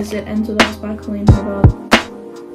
is It Ends With Us by Colleen Hoover.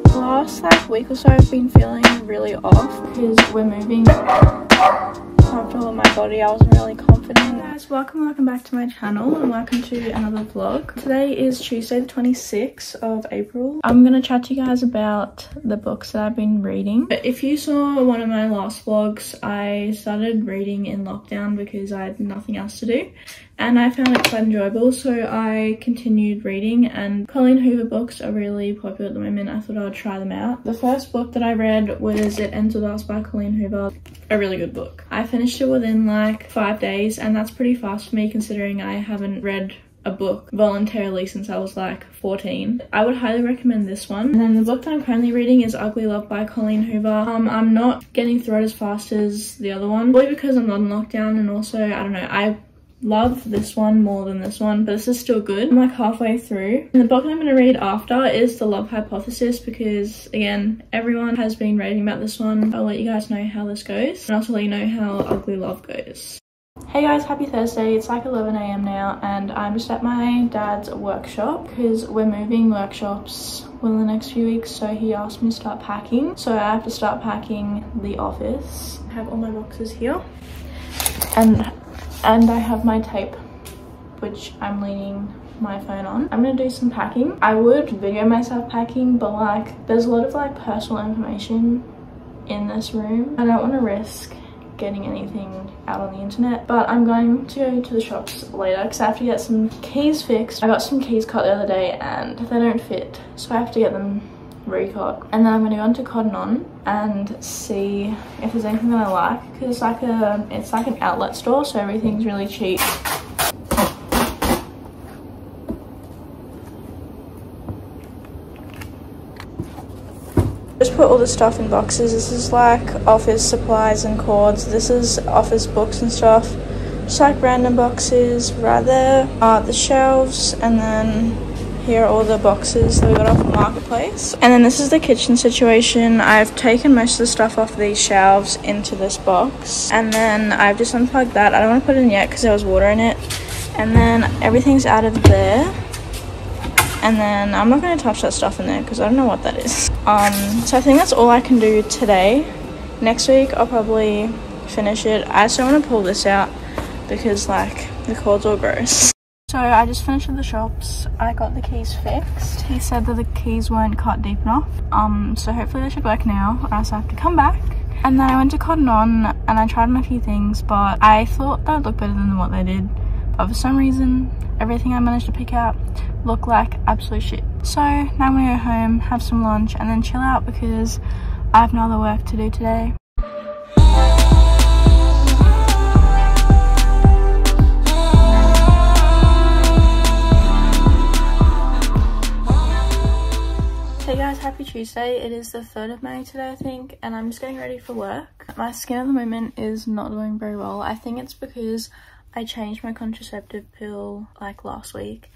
The last week or so I've been feeling really off because we're moving comfortable in my body. I wasn't really confident. Hey guys, welcome back to my channel and welcome to another vlog. Today is Tuesday the 26th of April. I'm gonna chat to you guys about the books that I've been reading. If you saw one of my last vlogs, I started reading in lockdown because I had nothing else to do and I found it quite enjoyable, so I continued reading, and Colleen Hoover books are really popular at the moment. I thought I'd try them out. The first book that I read was It Ends With Us by Colleen Hoover. A really good book. I finished it within like 5 days, and that's pretty fast for me considering I haven't read a book voluntarily since I was like 14. I would highly recommend this one. And then the book that I'm currently reading is Ugly Love by Colleen Hoover. I'm not getting through it as fast as the other one, probably because I'm not in lockdown, and also, I don't know, I love this one more than this one, but this is still good. I'm like halfway through. And the book I'm going to read after is The Love Hypothesis because, again, everyone has been raving about this one. I'll let you guys know how this goes, and also let you know how Ugly Love goes. Hey guys, happy Thursday. It's like 11 AM now and I'm just at my dad's workshop because we're moving workshops within the next few weeks, so he asked me to start packing. So I have to start packing the office. I have all my boxes here and I have my tape, which I'm leaning my phone on. I'm gonna do some packing. I would video myself packing, but like there's a lot of like personal information in this room. I don't want to risk getting anything out on the internet, but I'm going to go to the shops later because I have to get some keys fixed. I got some keys cut the other day and they don't fit, so I have to get them recut. And then I'm gonna go onto Cotton On and see if there's anything that I like because it's like an outlet store, so everything's really cheap. Just put all the stuff in boxes. This is like office supplies and cords. This is office books and stuff. Just like random boxes right there. The shelves, and then here are all the boxes that we got off the marketplace. And then this is the kitchen situation. I've taken most of the stuff off these shelves into this box. And then I've just unplugged that. I don't want to put it in yet because there was water in it. And then everything's out of there. And then I'm not going to touch that stuff in there because I don't know what that is. So I think that's all I can do today. Next week I'll probably finish it. I just don't want to pull this out because like the cords are gross. So I just finished at the shops. I got the keys fixed. He said that the keys weren't cut deep enough. So hopefully they should work now, or else I have to come back. And then I went to Cotton On and I tried on a few things, but I thought that would look better than what they did. But for some reason, everything I managed to pick out looked like absolute shit. So now I'm gonna go home, have some lunch, and then chill out because I have no other work to do today. Hey guys, happy Tuesday. It is the 3rd of May today, I think, and I'm just getting ready for work. My skin at the moment is not doing very well. I think it's because I changed my contraceptive pill like last week,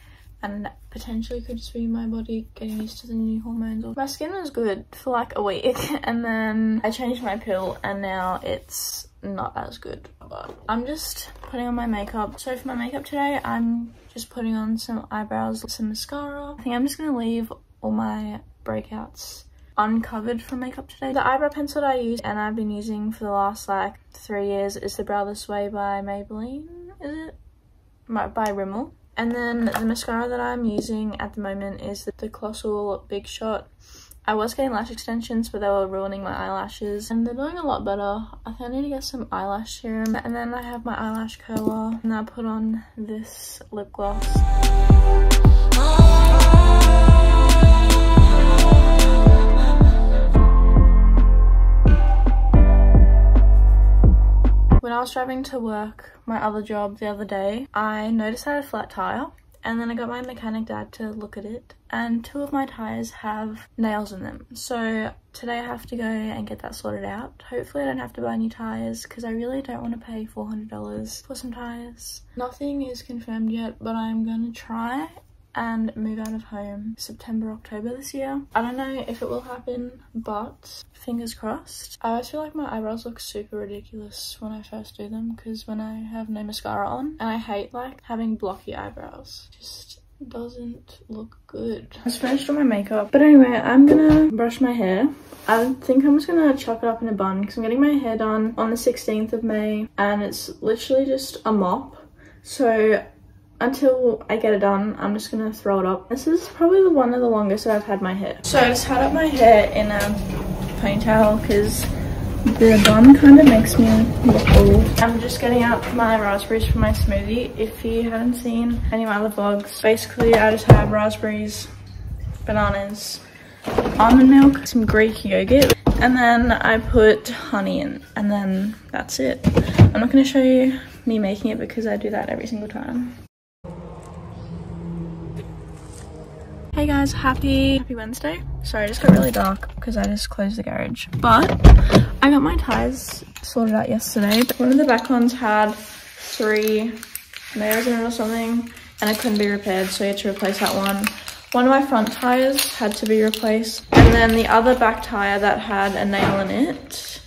and potentially could just be my body getting used to the new hormones. My skin was good for like a week and then I changed my pill and now it's not as good. But I'm just putting on my makeup. So for my makeup today, I'm just putting on some eyebrows, some mascara. I think I'm just gonna leave all my breakouts uncovered from makeup today. The eyebrow pencil that I use and I've been using for the last like 3 years is the Brow This Way by Maybelline, is it? By Rimmel. And then the mascara that I'm using at the moment is the Colossal Big Shot. I was getting lash extensions, but they were ruining my eyelashes, and they're doing a lot better. I think I need to get some eyelash serum. And then I have my eyelash curler, and I put on this lip gloss. When I was driving to work, my other job the other day, I noticed I had a flat tire, and then I got my mechanic dad to look at it, and 2 of my tires have nails in them. So today I have to go and get that sorted out. Hopefully I don't have to buy new tires because I really don't want to pay $400 for some tires. Nothing is confirmed yet, but I'm gonna try and move out of home September, October this year. I don't know if it will happen, but fingers crossed. I always feel like my eyebrows look super ridiculous when I first do them because when I have no mascara on, and I hate like having blocky eyebrows. Just doesn't look good. I was finished all my makeup, but anyway, I'm gonna brush my hair. I think I'm just gonna chuck it up in a bun because I'm getting my hair done on the 16th of May, and it's literally just a mop, so until I get it done, I'm just gonna throw it up. This is probably the one of the longest that I've had my hair. So I just had up my hair in a ponytail because the bun kind of makes me look old. I'm just getting out my raspberries for my smoothie. If you haven't seen any of my other vlogs, basically I just have raspberries, bananas, almond milk, some Greek yogurt, and then I put honey in, and then that's it. I'm not going to show you me making it because I do that every single time. Hey guys, happy Wednesday. Sorry, I just got really dark because I just closed the garage, but I got my ties sorted out yesterday. One of the back ones had 3 nails in it or something, and it couldn't be repaired, so I had to replace that one. One of my front tires had to be replaced, and then the other back tire that had a nail in it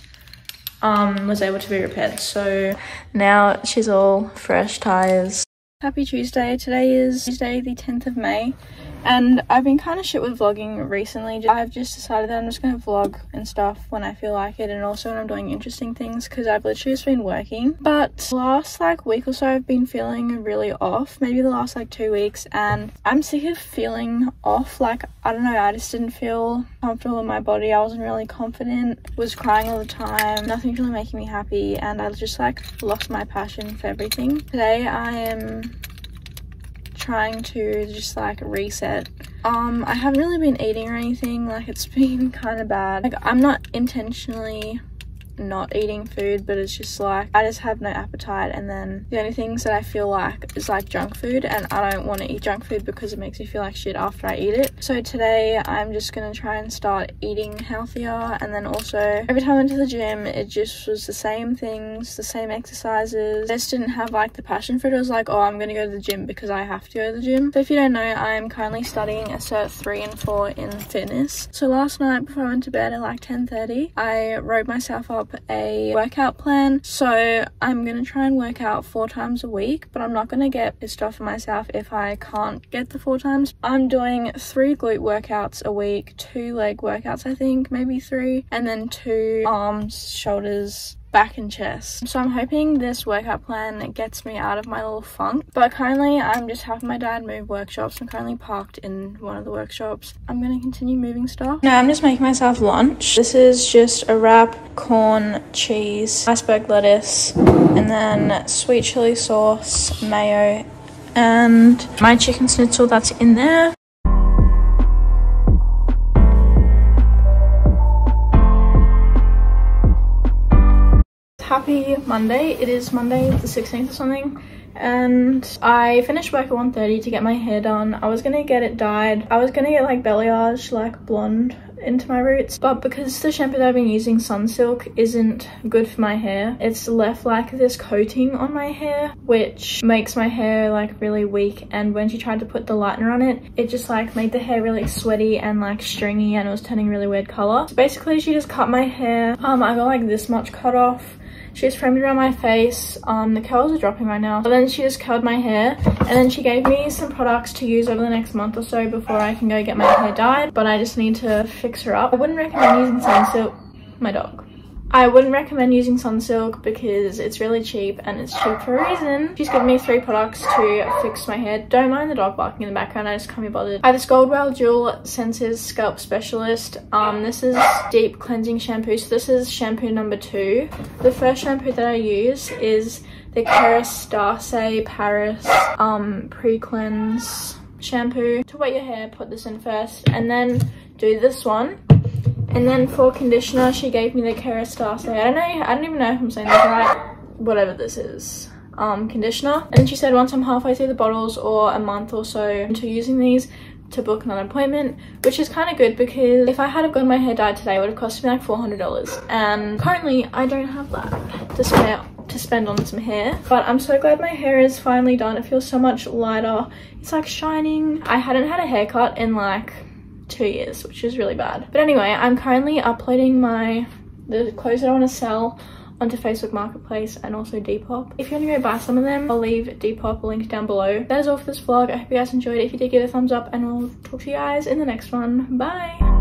was able to be repaired, so now she's all fresh tires. Happy Tuesday. Today is Tuesday the 10th of May. And I've been kind of shit with vlogging recently. I've just decided that I'm just going to vlog and stuff when I feel like it, and also when I'm doing interesting things, because I've literally just been working. But last like week or so I've been feeling really off, maybe the last like 2 weeks, and I'm sick of feeling off. Like, I don't know, I just didn't feel comfortable in my body. I wasn't really confident, was crying all the time, nothing's really making me happy, and I just like lost my passion for everything. Today I am trying to just like reset. I haven't really been eating or anything, like it's been kind of bad. Like, I'm not intentionally not eating food, but it's just like I just have no appetite, and then the only things that I feel like is like junk food, and I don't want to eat junk food because it makes me feel like shit after I eat it. So today I'm just gonna try and start eating healthier, and then also every time I went to the gym it just was the same things, the same exercises. I just didn't have like the passion for it. It was like, oh, I'm gonna go to the gym because I have to go to the gym. So if you don't know, I'm currently studying a cert 3 and 4 in fitness. So last night before I went to bed at like 10:30, I wrote myself up a workout plan. So I'm gonna try and work out 4 times a week, but I'm not gonna get pissed off at myself if I can't get the 4 times. I'm doing 3 glute workouts a week, 2 leg workouts, I think, maybe 3, and then 2 arms, shoulders, back and chest. So I'm hoping this workout plan gets me out of my little funk, but currently I'm just helping my dad move workshops. I'm currently parked in one of the workshops. I'm gonna continue moving stuff. Now I'm just making myself lunch. This is just a wrap, corn, cheese, iceberg lettuce, and then sweet chili sauce, mayo, and my chicken schnitzel that's in there. Happy Monday. It is Monday the 16th or something, and I finished work at 1:30 to get my hair done. I was gonna get it dyed. I was gonna get like balayage, like blonde into my roots, but because the shampoo that I've been using, Sunsilk, isn't good for my hair, it's left like this coating on my hair which makes my hair like really weak, and when she tried to put the lightener on it, it just like made the hair really sweaty and like stringy, and it was turning a really weird color. So basically she just cut my hair. I got like this much cut off. She just framed it around my face. The curls are dropping right now. But then she just curled my hair, and then she gave me some products to use over the next month or so before I can go get my hair dyed. But I just need to fix her up. I wouldn't recommend using Sunsilk. My dog. I wouldn't recommend using Sunsilk because it's really cheap, and it's cheap for a reason. She's given me 3 products to fix my hair. Don't mind the dog barking in the background, I just can't be bothered. I have this Goldwell Dual Senses Scalp Specialist. This is deep cleansing shampoo, so this is shampoo number 2. The first shampoo that I use is the Kerastase Paris pre-cleanse shampoo. To wet your hair, put this in first, and then do this one. And then for conditioner, she gave me the Kerastase. I don't even know if I'm saying this right. Whatever this is. Conditioner. And she said once I'm halfway through the bottles or a month or so into using these, to book an appointment, which is kind of good because if I had have gotten my hair dyed today, it would have cost me like $400, and currently I don't have that to spend on some hair. But I'm so glad my hair is finally done. It feels so much lighter. It's like shining. I hadn't had a haircut in like 2 years, which is really bad. But anyway, I'm currently uploading the clothes that I want to sell onto Facebook Marketplace and also Depop. If you want to go buy some of them, I'll leave Depop linked down below. That is all for this vlog. I hope you guys enjoyed it. If you did, give it a thumbs up and I'll talk to you guys in the next one. Bye!